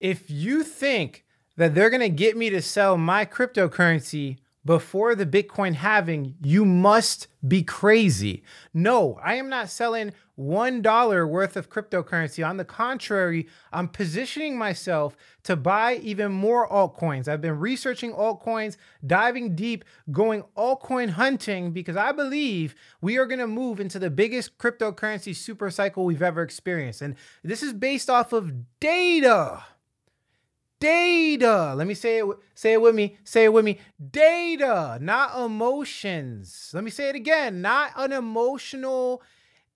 If you think that they're going to get me to sell my cryptocurrency before the Bitcoin halving, you must be crazy. No, I am not selling $1 worth of cryptocurrency. On the contrary, I'm positioning myself to buy even more altcoins. I've been researching altcoins, diving deep, going altcoin hunting, because I believe we are going to move into the biggest cryptocurrency super cycle we've ever experienced. And this is based off of data. Data. Let me say it with me. Data, not emotions. Let me say it again. Not an emotional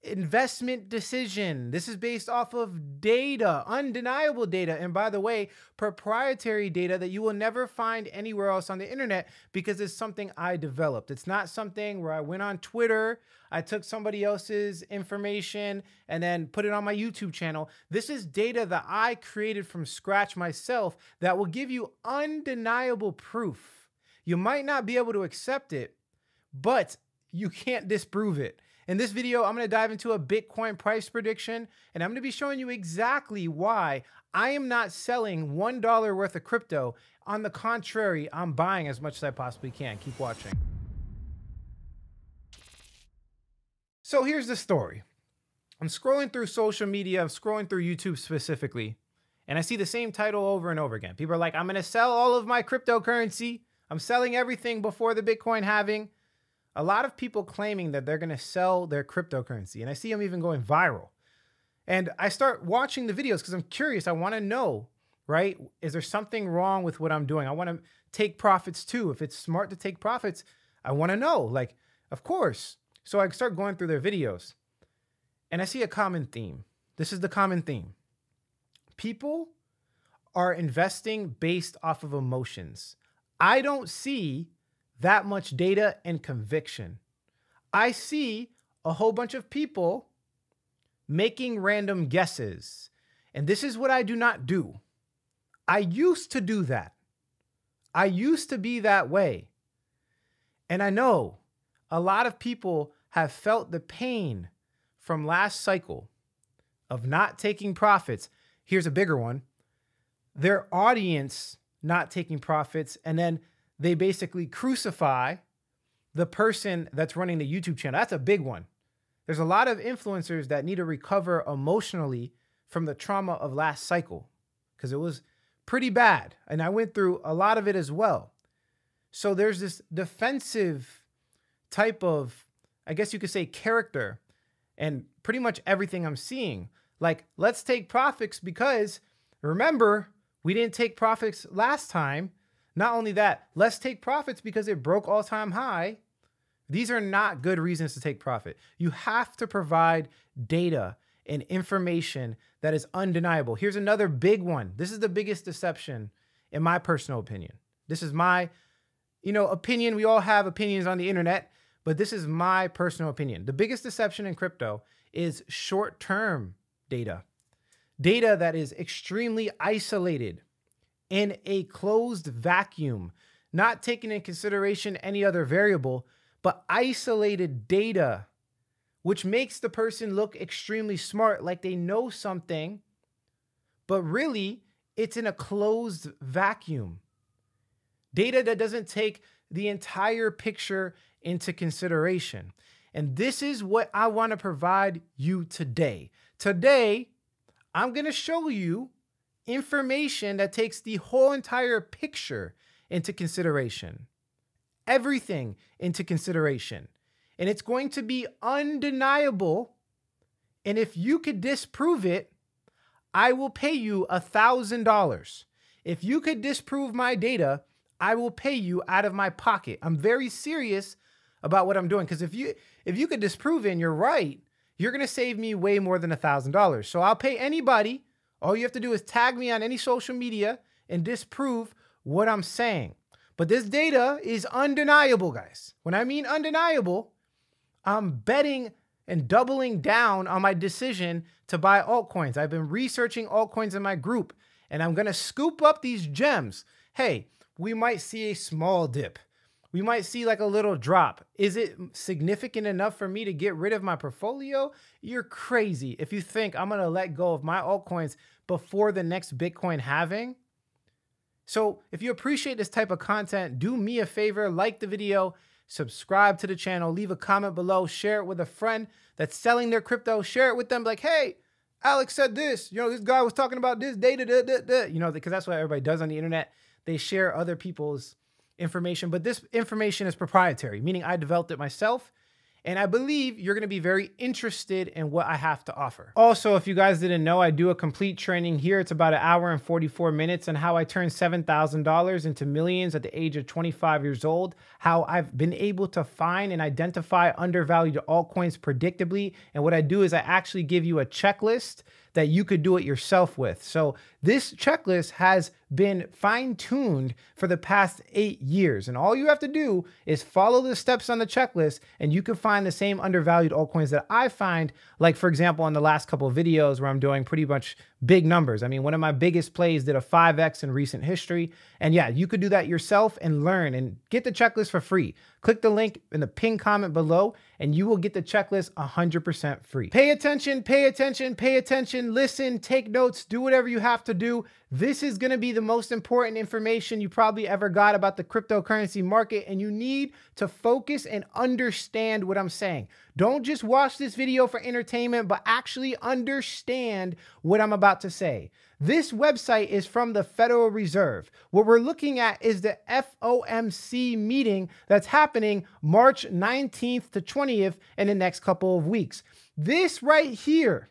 investment decision. This is based off of data, undeniable data. And by the way, proprietary data that you will never find anywhere else on the internet, because it's something I developed. It's not something where I went on Twitter, I took somebody else's information and then put it on my YouTube channel. This is data that I created from scratch myself that will give you undeniable proof. You might not be able to accept it, but you can't disprove it. In this video, I'm going to dive into a Bitcoin price prediction, and I'm going to be showing you exactly why I am not selling $1 worth of crypto. On the contrary, I'm buying as much as I possibly can. Keep watching. So here's the story. I'm scrolling through social media. I'm scrolling through YouTube specifically, and I see the same title over and over again. People are like, I'm going to sell all of my cryptocurrency. I'm selling everything before the Bitcoin halving. A lot of people claiming that they're going to sell their cryptocurrency, and I see them even going viral. And I start watching the videos because I'm curious. I want to know, right? Is there something wrong with what I'm doing? I want to take profits too. If it's smart to take profits, I want to know, like, of course. So I start going through their videos, and I see a common theme. This is the common theme. People are investing based off of emotions. I don't see that much data and conviction. I see a whole bunch of people making random guesses. And this is what I do not do. I used to do that. I used to be that way. And I know a lot of people have felt the pain from last cycle of not taking profits. Here's a bigger one. Their audience not taking profits, and then they basically crucify the person that's running the YouTube channel. That's a big one. There's a lot of influencers that need to recover emotionally from the trauma of last cycle, because it was pretty bad. And I went through a lot of it as well. So there's this defensive type of, I guess you could say, character, and pretty much everything I'm seeing. Like, let's take profits because remember, we didn't take profits last time. Not only that, let's take profits because it broke all-time high. These are not good reasons to take profit. You have to provide data and information that is undeniable. Here's another big one. This is the biggest deception in my personal opinion. This is my, opinion. We all have opinions on the internet, but this is my personal opinion. The biggest deception in crypto is short-term data. Data that is extremely isolated, in a closed vacuum, not taking in consideration any other variable, but isolated data, which makes the person look extremely smart, like they know something, but really it's in a closed vacuum. Data that doesn't take the entire picture into consideration. And this is what I want to provide you today. Today, I'm going to show you information that takes the whole entire picture into consideration, everything into consideration. And it's going to be undeniable. And if you could disprove it, I will pay you $1,000. If you could disprove my data, I will pay you out of my pocket. I'm very serious about what I'm doing, because if you could disprove it and you're right, you're going to save me way more than $1,000. So I'll pay anybody. All you have to do is tag me on any social media and disprove what I'm saying. But this data is undeniable, guys. When I mean undeniable, I'm betting and doubling down on my decision to buy altcoins. I've been researching altcoins in my group, and I'm going to scoop up these gems. Hey, we might see a small dip. We might see like a little drop. Is it significant enough for me to get rid of my portfolio? You're crazy if you think I'm going to let go of my altcoins before the next Bitcoin halving. So if you appreciate this type of content, do me a favor, like the video, subscribe to the channel, leave a comment below, share it with a friend that's selling their crypto, share it with them like, hey, Alex said this, this guy was talking about this data, because that's what everybody does on the internet. They share other people's information, but this information is proprietary, meaning I developed it myself. And I believe you're going to be very interested in what I have to offer. Also, if you guys didn't know, I do a complete training here. It's about an hour and 44 minutes on how I turned $7,000 into millions at the age of 25 years old, how I've been able to find and identify undervalued altcoins predictably. And what I do is I actually give you a checklist that you could do it yourself with. So this checklist has been fine-tuned for the past 8 years. And all you have to do is follow the steps on the checklist and you can find the same undervalued altcoins that I find, like for example, on the last couple of videos where I'm doing pretty much big numbers. I mean, one of my biggest plays did a 5X in recent history. And yeah, you could do that yourself and learn and get the checklist for free. Click the link in the pinned comment below and you will get the checklist 100% free. Pay attention, pay attention, pay attention, listen, take notes, do whatever you have to do. This is going to be the most important information you probably ever got about the cryptocurrency market, and you need to focus and understand what I'm saying. Don't just watch this video for entertainment, but actually understand what I'm about to say. This website is from the Federal Reserve. What we're looking at is the FOMC meeting that's happening March 19th to 20th in the next couple of weeks. This right here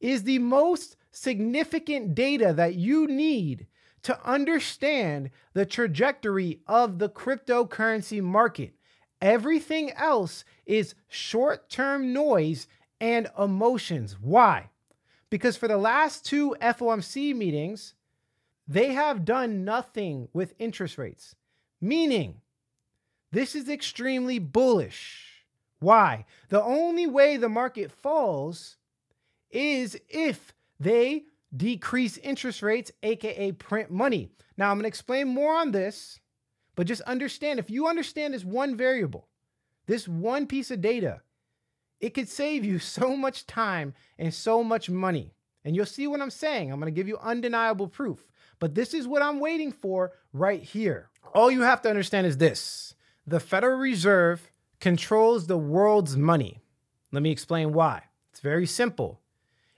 is the most significant data that you need to understand the trajectory of the cryptocurrency market. Everything else is short-term noise and emotions. Why? Because for the last two FOMC meetings, they have done nothing with interest rates, meaning this is extremely bullish. Why? The only way the market falls is if they decrease interest rates, aka print money. Now, I'm going to explain more on this, but just understand, if you understand this one variable, this one piece of data, it could save you so much time and so much money. And you'll see what I'm saying. I'm going to give you undeniable proof. But this is what I'm waiting for right here. All you have to understand is this. The Federal Reserve controls the world's money. Let me explain why. It's very simple.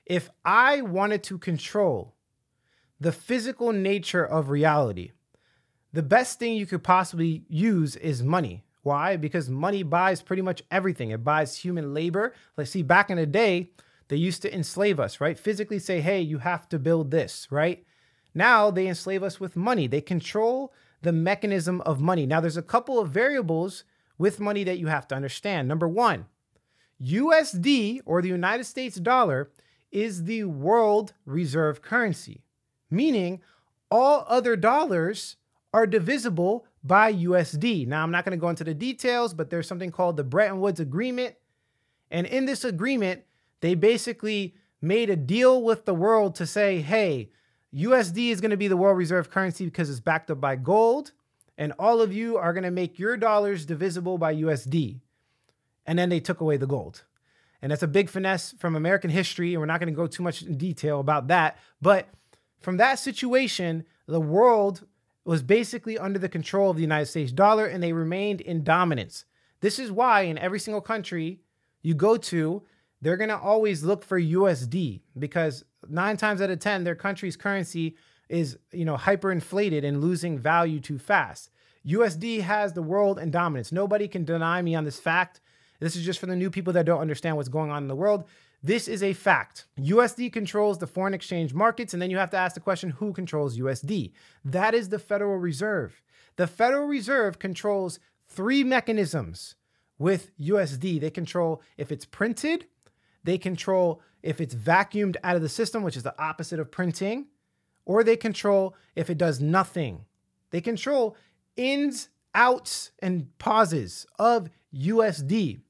If I wanted to control the physical nature of reality, the best thing you could possibly use is money. Why? Because money buys pretty much everything. It buys human labor. Let's see, back in the day, they used to enslave us, right? Physically say, hey, you have to build this, right? Now they enslave us with money. They control the mechanism of money. Now there's a couple of variables with money that you have to understand. Number one, USD, or the United States dollar, is the world reserve currency, meaning all other dollars are divisible by USD. Now, I'm not going to go into the details, but there's something called the Bretton Woods Agreement. And in this agreement, they basically made a deal with the world to say, hey, USD is going to be the world reserve currency because it's backed up by gold. And all of you are going to make your dollars divisible by USD. And then they took away the gold. And that's a big finesse from American history. And we're not going to go too much in detail about that. But from that situation, the world was basically under the control of the United States dollar and they remained in dominance. This is why in every single country you go to, they're gonna always look for USD because 9 times out of 10, their country's currency is hyperinflated and losing value too fast. USD has the world in dominance. Nobody can deny me on this fact. This is just for the new people that don't understand what's going on in the world. This is a fact. USD controls the foreign exchange markets, and then you have to ask the question, who controls USD? That is the Federal Reserve. The Federal Reserve controls 3 mechanisms with USD. They control if it's printed, they control if it's vacuumed out of the system, which is the opposite of printing, or they control if it does nothing. They control ins, outs, and pauses of USD.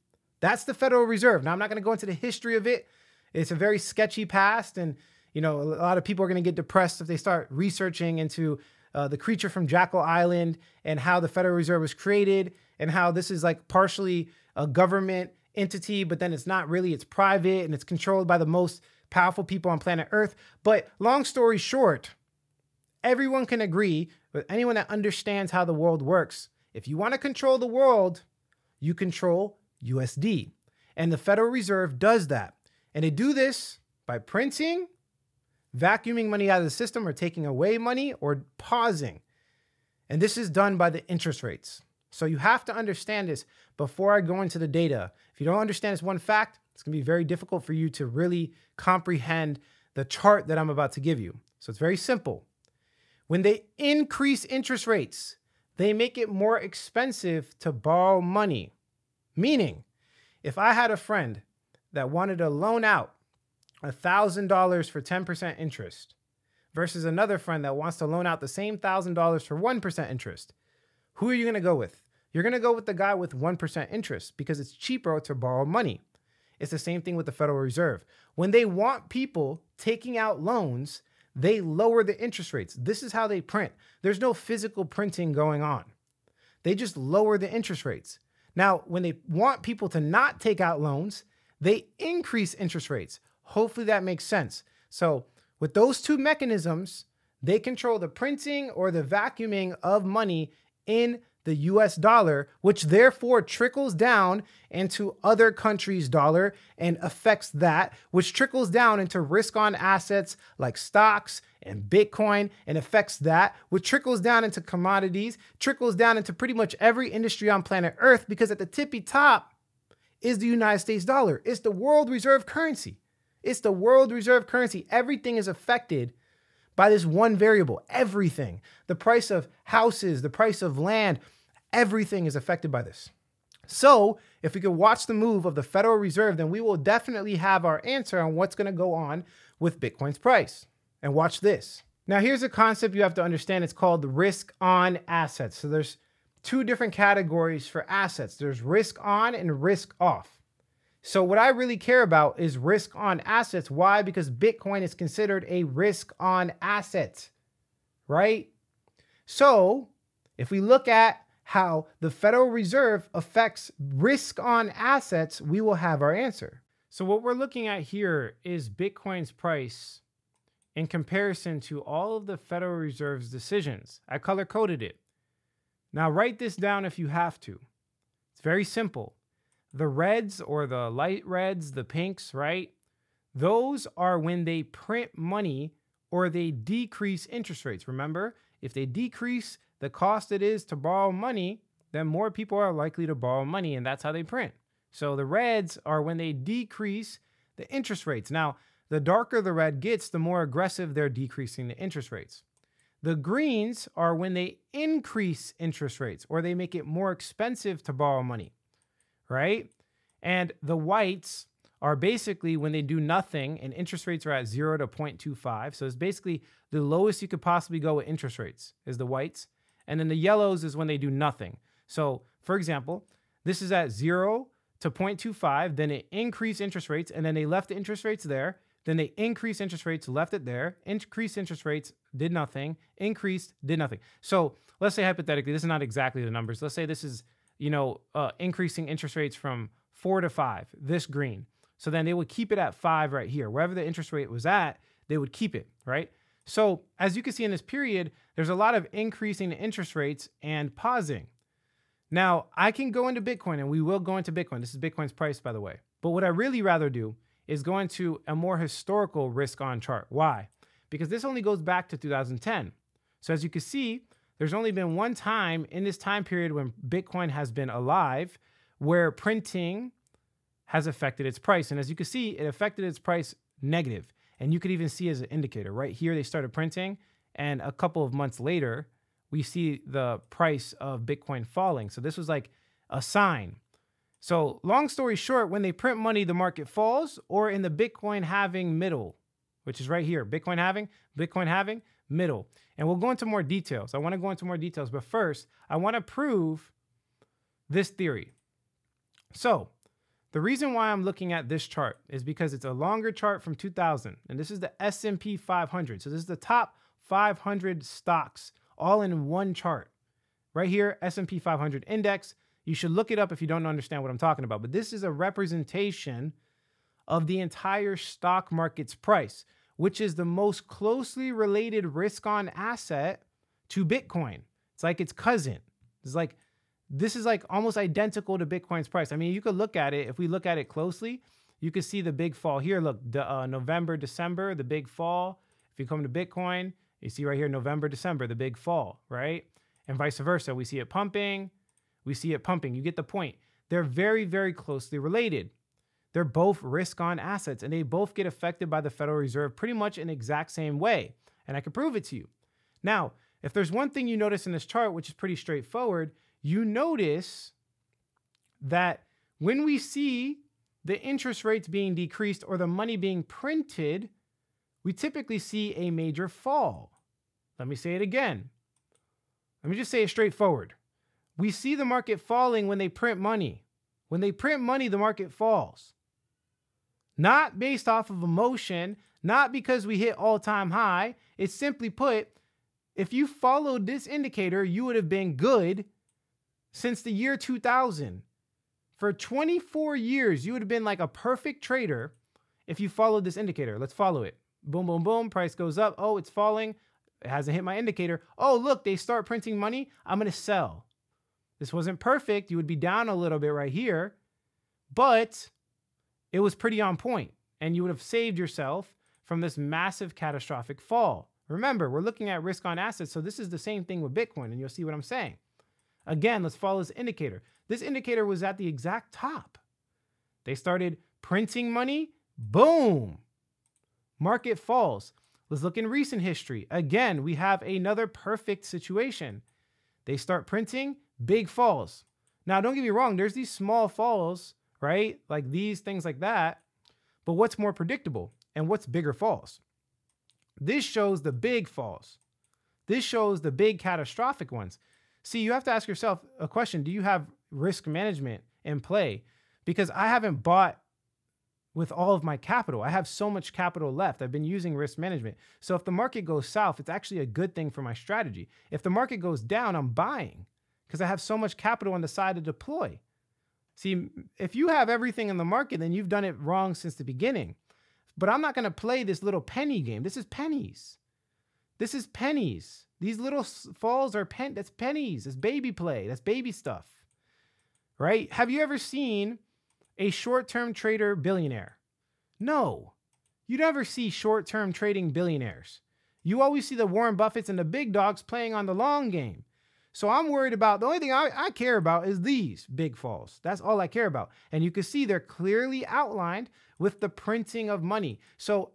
That's the Federal Reserve. Now, I'm not going to go into the history of it. It's a very sketchy past. And, a lot of people are going to get depressed if they start researching into the creature from Jackal Island and how the Federal Reserve was created and how this is like partially a government entity, but then it's not really, it's private and it's controlled by the most powerful people on planet Earth. But long story short, everyone can agree with anyone that understands how the world works. If you want to control the world, you control USD. And the Federal Reserve does that. And they do this by printing, vacuuming money out of the system, or taking away money, or pausing. And this is done by the interest rates. So you have to understand this before I go into the data. If you don't understand this one fact, it's going to be very difficult for you to really comprehend the chart that I'm about to give you. So it's very simple. When they increase interest rates, they make it more expensive to borrow money. Meaning, if I had a friend that wanted to loan out $1,000 for 10% interest versus another friend that wants to loan out the same $1,000 for 1% interest, who are you going to go with? You're going to go with the guy with 1% interest because it's cheaper to borrow money. It's the same thing with the Federal Reserve. When they want people taking out loans, they lower the interest rates. This is how they print. There's no physical printing going on. They just lower the interest rates. Now, when they want people to not take out loans, they increase interest rates. Hopefully that makes sense. So with those two mechanisms, they control the printing or the vacuuming of money in the US dollar, which therefore trickles down into other countries' dollar and affects that, which trickles down into risk-on assets like stocks and Bitcoin and affects that, which trickles down into commodities, trickles down into pretty much every industry on planet Earth, because at the tippy top is the United States dollar. It's the world reserve currency. It's the world reserve currency. Everything is affected by this one variable, everything. The price of houses, the price of land, everything is affected by this. So if we could watch the move of the Federal Reserve, then we will definitely have our answer on what's gonna go on with Bitcoin's price. And watch this. Now here's a concept you have to understand. It's called risk on assets. So there's two different categories for assets. There's risk on and risk off. So what I really care about is risk on assets. Why? Because Bitcoin is considered a risk on asset, right? So if we look at how the Federal Reserve affects risk on assets, we will have our answer. So what we're looking at here is Bitcoin's price in comparison to all of the Federal Reserve's decisions. I color coded it. Now write this down if you have to. It's very simple. The reds, or the light reds, the pinks, right? Those are when they print money or they decrease interest rates. Remember, if they decrease the cost it is to borrow money, then more people are likely to borrow money, and that's how they print. So the reds are when they decrease the interest rates. Now, the darker the red gets, the more aggressive they're decreasing the interest rates. The greens are when they increase interest rates or they make it more expensive to borrow money, right? And the whites are basically when they do nothing and interest rates are at 0 to 0.25. So it's basically the lowest you could possibly go with interest rates is the whites. And then the yellows is when they do nothing. So for example, this is at 0 to 0.25, then it increased interest rates, and then they left the interest rates there. Then they increased interest rates, left it there, increased interest rates, did nothing, increased, did nothing. So let's say hypothetically, this is not exactly the numbers. Let's say this is, you know, increasing interest rates from 4 to 5, this green. So then they would keep it at 5 right here. Wherever the interest rate was at, they would keep it, right? So as you can see in this period, there's a lot of increasing interest rates and pausing. Now I can go into Bitcoin, and we will go into Bitcoin. This is Bitcoin's price, by the way. But what I really rather do is go into a more historical risk on chart. Why? Because this only goes back to 2010. So as you can see, there's only been one time in this time period when Bitcoin has been alive where printing has affected its price. And as you can see, it affected its price negative. And you could even see as an indicator right here, they started printing. And a couple of months later, we see the price of Bitcoin falling. So this was like a sign. So long story short, when they print money, the market falls, or in the Bitcoin halving middle, which is right here, Bitcoin halving, middle. And we'll go into more details. I want to go into more details, but first I want to prove this theory. So the reason why I'm looking at this chart is because it's a longer chart from 2000, and this is the S&P 500. So this is the top 500 stocks all in one chart right here, S&P 500 index. You should look it up if you don't understand what I'm talking about, but this is a representation of the entire stock market's price, which is the most closely related risk-on asset to Bitcoin. It's like its cousin. It's like, this is like almost identical to Bitcoin's price. I mean, you could look at it. If we look at it closely, you could see the big fall here. Look, the November, December, the big fall. If you come to Bitcoin, you see right here, November, December, the big fall, right? And vice versa. We see it pumping. We see it pumping. You get the point. They're very, very closely related. They're both risk-on assets, and they both get affected by the Federal Reserve pretty much in the exact same way. And I can prove it to you. Now, if there's one thing you notice in this chart, which is pretty straightforward, you notice that when we see the interest rates being decreased or the money being printed, we typically see a major fall. Let me say it again. Let me just say it straightforward. We see the market falling when they print money. When they print money, the market falls. Not based off of emotion, not because we hit all-time high. It's simply put, if you followed this indicator, you would have been good since the year 2000. For 24 years, you would have been like a perfect trader if you followed this indicator. Let's follow it. Boom, boom, boom. Price goes up. Oh, it's falling. It hasn't hit my indicator. Oh, look, they start printing money. I'm going to sell. This wasn't perfect. You would be down a little bit right here, but it was pretty on point, and you would have saved yourself from this massive catastrophic fall. Remember, we're looking at risk on assets, so this is the same thing with Bitcoin, and you'll see what I'm saying. Again, let's follow this indicator. This indicator was at the exact top. They started printing money. Boom. Market falls. Let's look in recent history. Again, we have another perfect situation. They start printing. Big falls. Now, don't get me wrong. There's these small falls, right? Like these things like that. But what's more predictable and what's bigger falls? This shows the big falls. This shows the big catastrophic ones. See, you have to ask yourself a question. Do you have risk management in play? Because I haven't bought with all of my capital. I have so much capital left. I've been using risk management. So if the market goes south, it's actually a good thing for my strategy. If the market goes down, I'm buying, because I have so much capital on the side to deploy. See, if you have everything in the market, then you've done it wrong since the beginning. But I'm not going to play this little penny game. This is pennies. This is pennies. These little falls are that's pennies. That's baby play. That's baby stuff, right? Have you ever seen a short-term trader billionaire? No. You never see short-term trading billionaires. You always see the Warren Buffetts and the big dogs playing on the long game. So I'm worried about, the only thing I care about is these big falls. That's all I care about. And you can see they're clearly outlined with the printing of money. So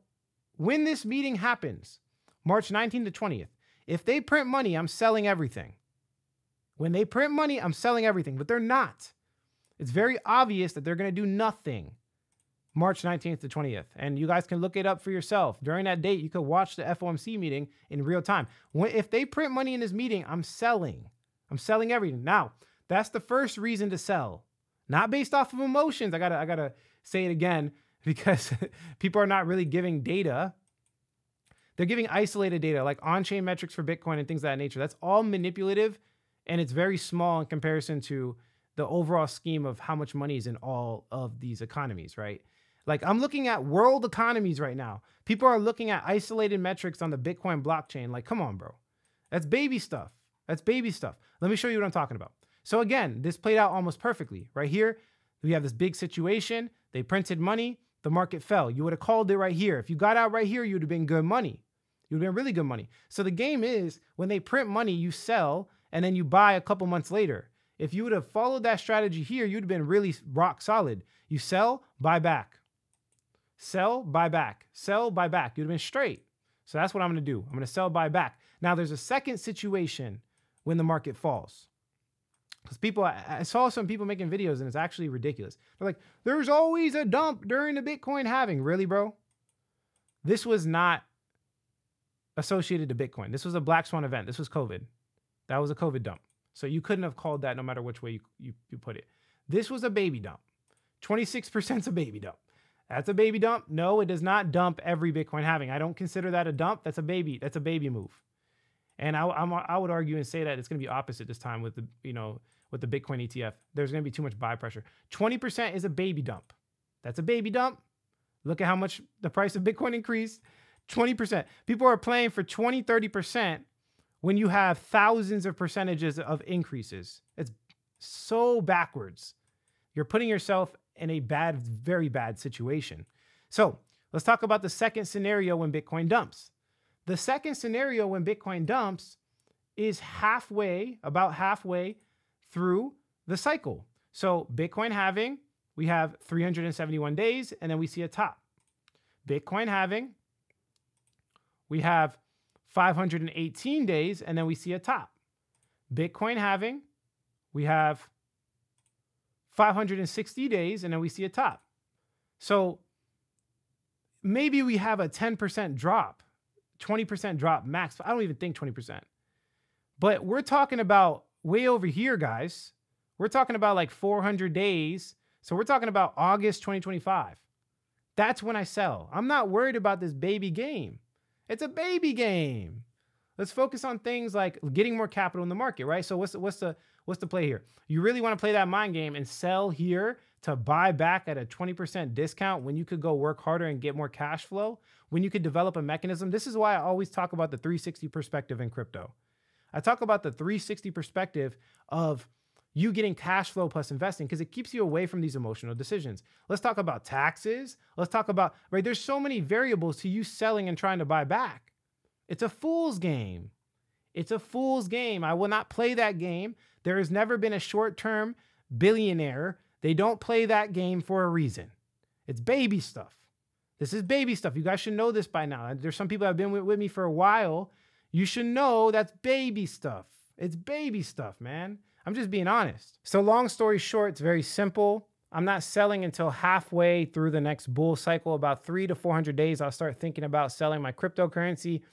when this meeting happens, March 19th to 20th, if they print money, I'm selling everything. When they print money, I'm selling everything, but they're not. It's very obvious that they're going to do nothing March 19th to 20th. And you guys can look it up for yourself. During that date, you could watch the FOMC meeting in real time. If they print money in this meeting, I'm selling. I'm selling everything. Now, that's the first reason to sell. Not based off of emotions. I gotta say it again, because people are not really giving data. They're giving isolated data, like on-chain metrics for Bitcoin and things of that nature. That's all manipulative, and it's very small in comparison to the overall scheme of how much money is in all of these economies, right? Like, I'm looking at world economies right now. People are looking at isolated metrics on the Bitcoin blockchain. Like, come on, bro. That's baby stuff. That's baby stuff. Let me show you what I'm talking about. So again, this played out almost perfectly. Right here, we have this big situation. They printed money. The market fell. You would have called it right here. If you got out right here, you would have been good money. You would have been really good money. So the game is, when they print money, you sell, and then you buy a couple months later. If you would have followed that strategy here, you'd have been really rock solid. You sell, buy back. Sell, buy back, sell, buy back. You'd have been straight. So that's what I'm going to do. I'm going to sell, buy back. Now, there's a second situation when the market falls. Because people, I saw some people making videos, and it's actually ridiculous. They're like, there's always a dump during the Bitcoin halving. Really, bro? This was not associated to Bitcoin. This was a black swan event. This was COVID. That was a COVID dump. So you couldn't have called that no matter which way you put it. This was a baby dump. 26% is a baby dump. That's a baby dump. No, it does not dump every Bitcoin halving. I don't consider that a dump. That's a baby move. And I would argue and say that it's going to be opposite this time with the, with the Bitcoin ETF. There's going to be too much buy pressure. 20% is a baby dump. That's a baby dump. Look at how much the price of Bitcoin increased, 20%. People are playing for 20, 30% when you have thousands of percentages of increases. It's so backwards. You're putting yourself in a bad, very bad situation. So let's talk about the second scenario when Bitcoin dumps. The second scenario when Bitcoin dumps is halfway, about halfway through the cycle. So Bitcoin halving, we have 371 days, and then we see a top. Bitcoin halving, we have 518 days, and then we see a top. Bitcoin halving, we have 560 days, and then we see a top. So maybe we have a 10% drop, 20% drop max. I don't even think 20%. But we're talking about way over here, guys. We're talking about like 400 days. So we're talking about August 2025. That's when I sell. I'm not worried about this baby game. It's a baby game. Let's focus on things like getting more capital in the market, right? So what's the play here? You really want to play that mind game and sell here to buy back at a 20% discount when you could go work harder and get more cash flow, when you could develop a mechanism. This is why I always talk about the 360 perspective in crypto. I talk about the 360 perspective of you getting cash flow plus investing because it keeps you away from these emotional decisions. Let's talk about taxes. Let's talk about, right? There's so many variables to you selling and trying to buy back. It's a fool's game. It's a fool's game. I will not play that game. There has never been a short-term billionaire. They don't play that game for a reason. It's baby stuff. This is baby stuff. You guys should know this by now. There's some people that have been with me for a while. You should know that's baby stuff. It's baby stuff, man. I'm just being honest. So long story short, it's very simple. I'm not selling until halfway through the next bull cycle. About 300 to 400 days, I'll start thinking about selling my cryptocurrency.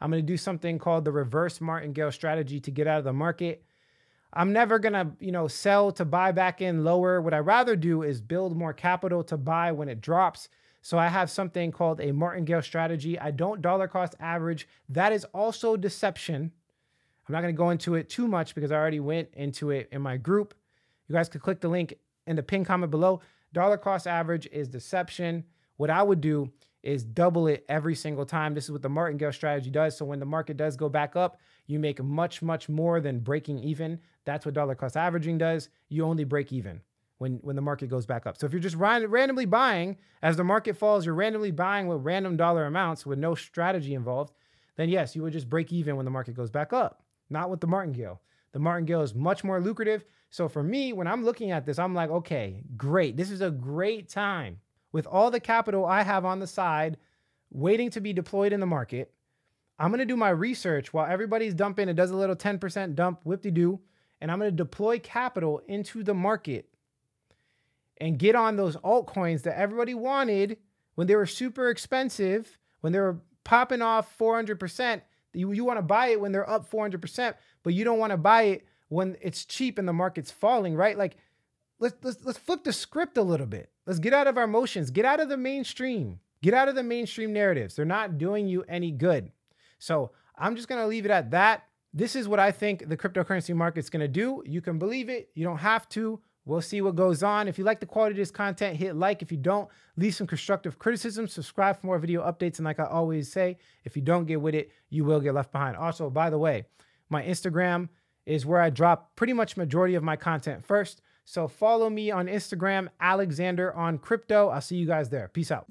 I'm going to do something called the reverse Martingale strategy to get out of the market. I'm never going to, sell to buy back in lower. What I'd rather do is build more capital to buy when it drops. So I have something called a Martingale strategy. I don't dollar cost average. That is also deception. I'm not going to go into it too much because I already went into it in my group. You guys could click the link in the pinned comment below. Dollar cost average is deception. What I would do is double it every single time. This is what the Martingale strategy does. So when the market does go back up, you make much, much more than breaking even. That's what dollar cost averaging does. You only break even when the market goes back up. So if you're just randomly buying, as the market falls, you're randomly buying with random dollar amounts with no strategy involved, then yes, you would just break even when the market goes back up. Not with the Martingale. The Martingale is much more lucrative. So for me, when I'm looking at this, I'm like, okay, great. This is a great time. With all the capital I have on the side, waiting to be deployed in the market, I'm going to do my research while everybody's dumping. It does a little 10% dump, whip-de-doo, and I'm going to deploy capital into the market and get on those altcoins that everybody wanted when they were super expensive, when they were popping off 400%. You want to buy it when they're up 400%, but you don't want to buy it when it's cheap and the market's falling, right? Like, let's flip the script a little bit. Let's get out of our emotions. Get out of the mainstream. Get out of the mainstream narratives. They're not doing you any good. So I'm just going to leave it at that. This is what I think the cryptocurrency market's going to do. You can believe it. You don't have to. We'll see what goes on. If you like the quality of this content, hit like. If you don't, leave some constructive criticism. Subscribe for more video updates. And like I always say, if you don't get with it, you will get left behind. Also, by the way, my Instagram is where I drop pretty much majority of my content first. So follow me on Instagram, Alexander on Crypto. I'll see you guys there. Peace out.